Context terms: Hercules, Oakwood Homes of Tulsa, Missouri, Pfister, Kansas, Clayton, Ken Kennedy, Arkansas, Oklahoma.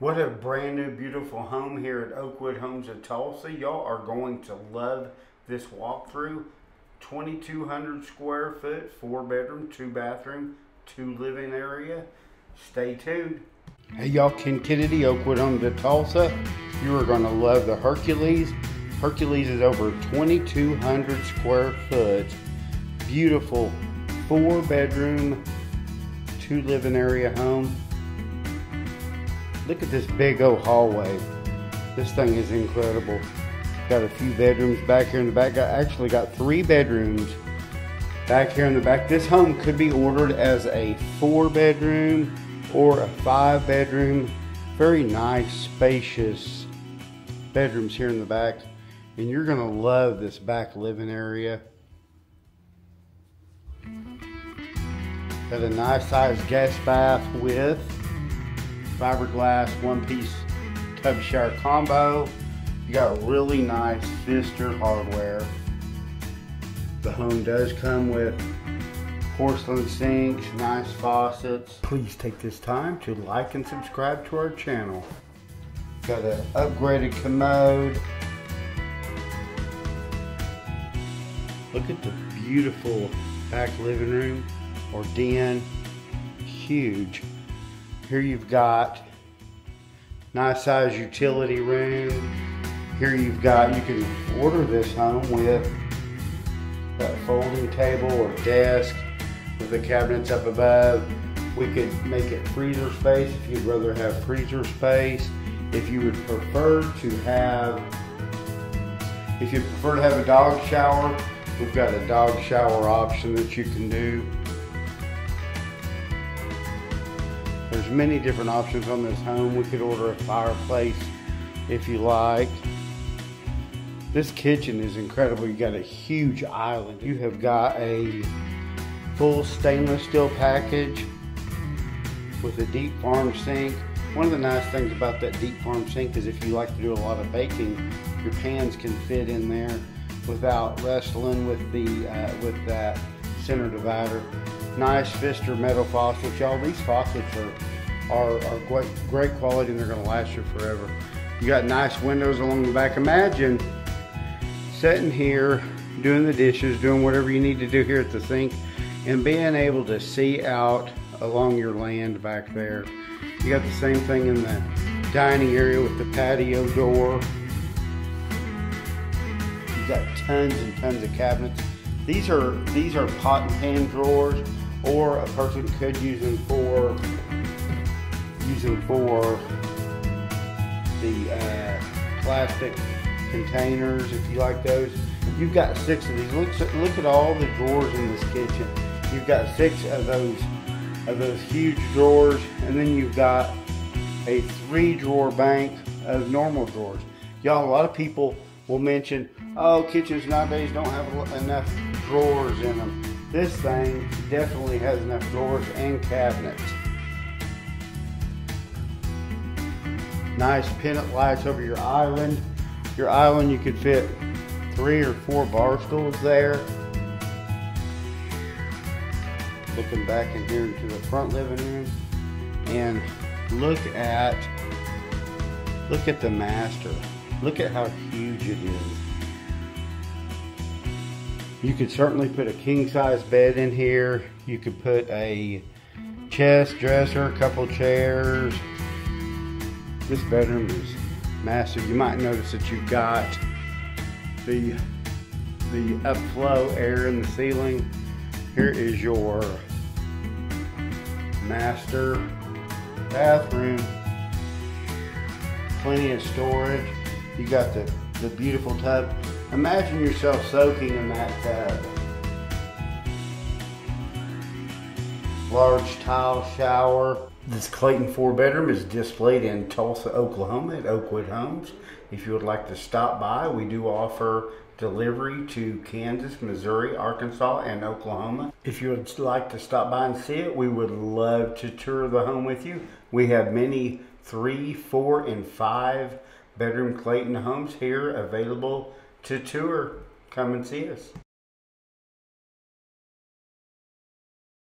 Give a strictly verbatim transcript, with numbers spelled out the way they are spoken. What a brand new beautiful home here at Oakwood Homes of Tulsa. Y'all are going to love this walkthrough. twenty-two hundred square foot, four bedroom, two bathroom, two living area. Stay tuned. Hey y'all, Ken Kennedy, Oakwood Homes of Tulsa. You are going to love the Hercules. Hercules is over twenty-two hundred square foot, beautiful four bedroom, two living area home. Look at this big old hallway. This thing is incredible. Got a few bedrooms back here in the back. I actually got three bedrooms back here in the back. This home could be ordered as a four bedroom or a five bedroom. Very nice, spacious bedrooms here in the back. And you're gonna love this back living area. Got a nice sized guest bath with fiberglass one-piece tub shower combo. You got really nice Pfister hardware. The home does come with porcelain sinks, nice faucets. Please take this time to like and subscribe to our channel. Got an upgraded commode. Look at the beautiful back living room or den. Huge. Here you've got nice size utility room. Here you've got, you can order this home with that folding table or desk with the cabinets up above. We could make it freezer space if you'd rather have freezer space. If you would prefer to have, if you prefer to have a dog shower, we've got a dog shower option that you can do. There's many different options on this home. We could order a fireplace if you like. This kitchen is incredible. You got a huge island. You have got a full stainless steel package with a deep farm sink. One of the nice things about that deep farm sink is if you like to do a lot of baking, your pans can fit in there without wrestling with the uh, with that center divider. Nice Pfister metal faucets, y'all. These faucets are, are, are great, great quality, and they're gonna last you forever. You got nice windows along the back. Imagine sitting here, doing the dishes, doing whatever you need to do here at the sink, and being able to see out along your land back there. You got the same thing in the dining area with the patio door. You got tons and tons of cabinets. These are, these are pot and pan drawers, or a person could use them for, use them for the uh, plastic containers, if you like those. You've got six of these. Look, look at all the drawers in this kitchen. You've got six of those, of those huge drawers, and then you've got a three drawer bank of normal drawers. Y'all, a lot of people will mention, oh, kitchens nowadays don't have enough drawers in them. This thing definitely has enough drawers and cabinets. Nice pendant lights over your island. Your island, you could fit three or four bar stools there. Looking back in here into the front living room, and look at, look at the master. Look at how huge it is. You could certainly put a king-size bed in here. You could put a chest, dresser, a couple chairs. This bedroom is massive. You might notice that you've got the, the upflow air in the ceiling. Here is your master bathroom. Plenty of storage. You got the, the beautiful tub. Imagine yourself soaking in that tub. Large tile shower. This Clayton four bedroom is displayed in Tulsa, Oklahoma at Oakwood Homes. If you would like to stop by, we do offer delivery to Kansas, Missouri, Arkansas, and Oklahoma. If you would like to stop by and see it, we would love to tour the home with you. We have many three, four, and five bedroom Clayton homes here available to tour. Come and see us.